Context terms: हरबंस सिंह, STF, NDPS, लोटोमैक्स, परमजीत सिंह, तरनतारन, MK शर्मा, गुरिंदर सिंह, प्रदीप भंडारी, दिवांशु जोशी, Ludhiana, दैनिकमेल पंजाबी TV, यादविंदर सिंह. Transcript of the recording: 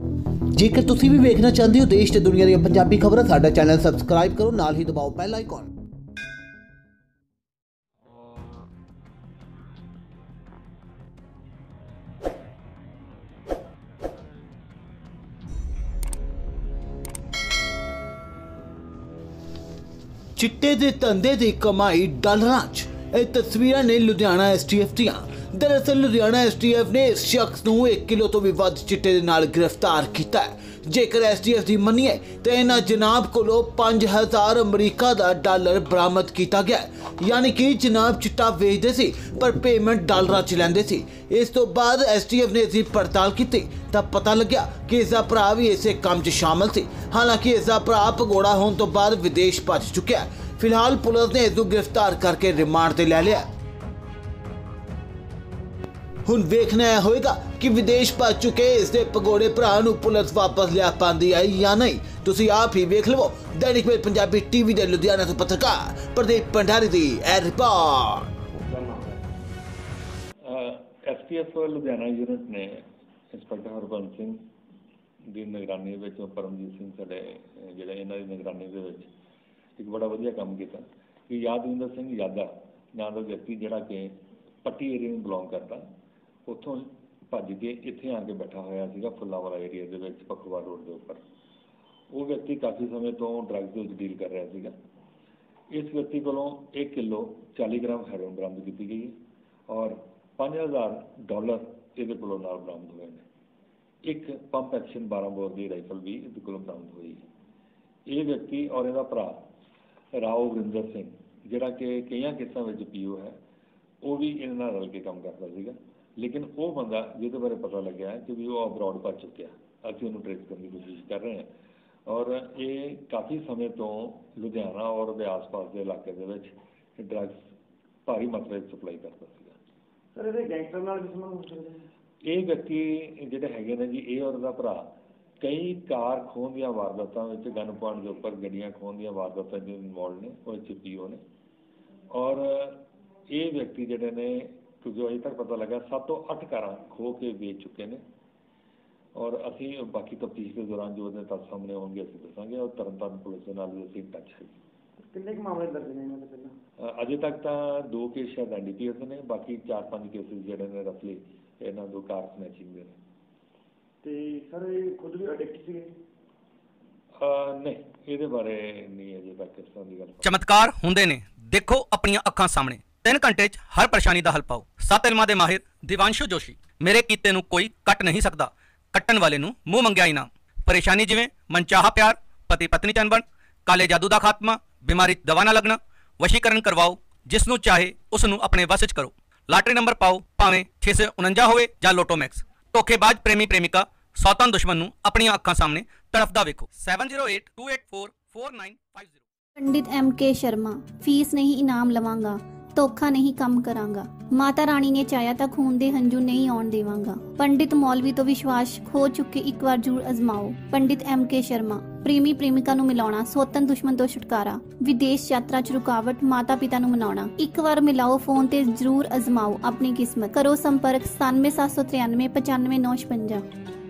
जेकर तुसी भी देखना चाहते हो देश ते दुनिया दी पंजाबी खबरां साडा चैनल सबसक्राइब करो, नाल ही दबाओ बेल आइकॉन। चिट्टे दे धंधे दी कमाई डालरां 'च, इह तस्वीरां ने लुधियाना STF दियां। दरअसल लुधियाना STF ने इस शख्स को 1 किलो तो भी वध चिट्टे दे नाल गिरफ्तार किया है। जेकर STF की मनीए तो इन्हां जनाब कोलों 5000 अमरीका का डालर बरामद किया गया, यानी कि जनाब चिट्टा वेचते सी पर पेमेंट डालर च लैंदे सी। इस तो बाद STF ने इसकी पड़ताल की तो पता लग्या कि इसका भरा भी इस काम च शामिल सी। हालांकि इसका भरा भगोड़ा होने तो बाद विदेश भज चुक्या। फिलहाल पुलिस ने इसनूं गिरफ्तार करके रिमांड ते लै लिया। हुण वेखना यह होएगा कि विदेश भज चुके इसके भगोड़े भरा नूं पुलिस वापस लिया पांदी है या नहीं। तुसी आप ही वेख लवो। दैनिकमेल पंजाबी TV के लुधियाना तो पत्रकार प्रदीप भंडारी की रिपोर्ट। STF लुधियाना यूनिट ने इंस्पैक्टर हरबंस सिंह की निगरानी परमजीत सिंह साडे जिहड़े इन्हां दी निगरानी दे विच इक बड़ा वधिया काम कीता कि यादविंदर सिंह यादा नां दा व्यक्ति जिहड़ा कि पट्टी एरिया नूं बिलोंग करदा उतों भज के इतने आके बैठा होया फुलावाला एरिया के पखवाड़ रोड के उपर। वो व्यक्ति काफ़ी समय तो ड्रग्स डील कर रहा है। इस व्यक्ति को 1 किलो 40 ग्राम हैरोइन बरामद की गई है और $5000 ये को बरामद हुए हैं। एक पंप एक्शन 12 बोर की राइफल भी इस को बरामद हुई है। ये व्यक्ति और इसका भरा राव गुरिंदर सिंह जिहड़ा कि कई केसों में PO है वो भी इन्हां नाल रल के काम करता है। लेकिन वो बंदा जिस बारे पता लगे कि भी वो अब्रॉड भज चुक्या। असीं उन्होंने ट्रेस करने की कोशिश कर रहे हैं और ये काफ़ी समय तो लुधियाना और आस पास के इलाके के ड्रग्स भारी मात्रा सप्लाई करता है। ये व्यक्ति जोड़े है जी ये और भरा कई कार खोहन दीआं वारदातां गन पॉइंट के उपर गड्डियां खोहन दीआं वारदातां जो इन्वॉल्व ने वो PO ने। और ये व्यक्ति जोड़े ने क्योंकि अजे तक पता लगा 7 तो 8 कार खो के बेच चुके हैं। और असी बाकी तफ्तीश के दौरान जो तथ्य सामने आएंगे अभी दसांगे और तरनतारन पुलिस के नाल असी टच है। कितने मामले दर्ज ने अजे तक तो 2 केस शायद NDPS ने, बाकी 4-5 केसेस जोड़े ने रफली इन्होंने 2 कार स्नैचिंग ने। सर खुद भी अडिक्ट सी नहीं ये बारे नहीं अजे तक इस तरह की गल। चमत्कार होंगे ने, देखो अपनी अखां सामने। 3 घंटे च हर परेशानी का हल पाओ। 7 इलमां दे माहिर दिवांशु जोशी। मेरे कीते नूं कोई कट नहीं सकता, कट्टन वाले नूं मूँह मंगिया इनाम। परेशानी जिवें मनचाहा प्यार, पति पत्नी चनबन, काले जादू का खात्मा, बीमारी दवा ना लगना, वशीकरण करवाओ। जिसनूं चाहे उसनूं अपने वस च करो। लाटरी नंबर पाओ भावें 649 होवे जां लोटोमैक्स। धोखेबाज प्रेमी प्रेमिका सौतन दुश्मन नूं अपनियां अखां सामने तड़फदा वेखो। 7082844950। पंडित MK शर्मा। फीस नहीं इनाम लवांगा, धोखा नहीं कम करांगा। माता रानी ने चाया तां खून दे हंझू नहीं आउण देवांगा। पंडित मौलवी तो विश्वास खो चुके एक बार जरूर अजमाओ। पंडित MK शर्मा। प्रेमी प्रेमिका नूं मिलाउणा, सौतन दुश्मन तो छुटकारा, विदेश यात्रा च रुकावट, माता पिता नूं मनाउणा। एक बार मिलाओ, फोन ते जरूर अजमाओ अपनी किस्मत। करो संपर्क 9773955956।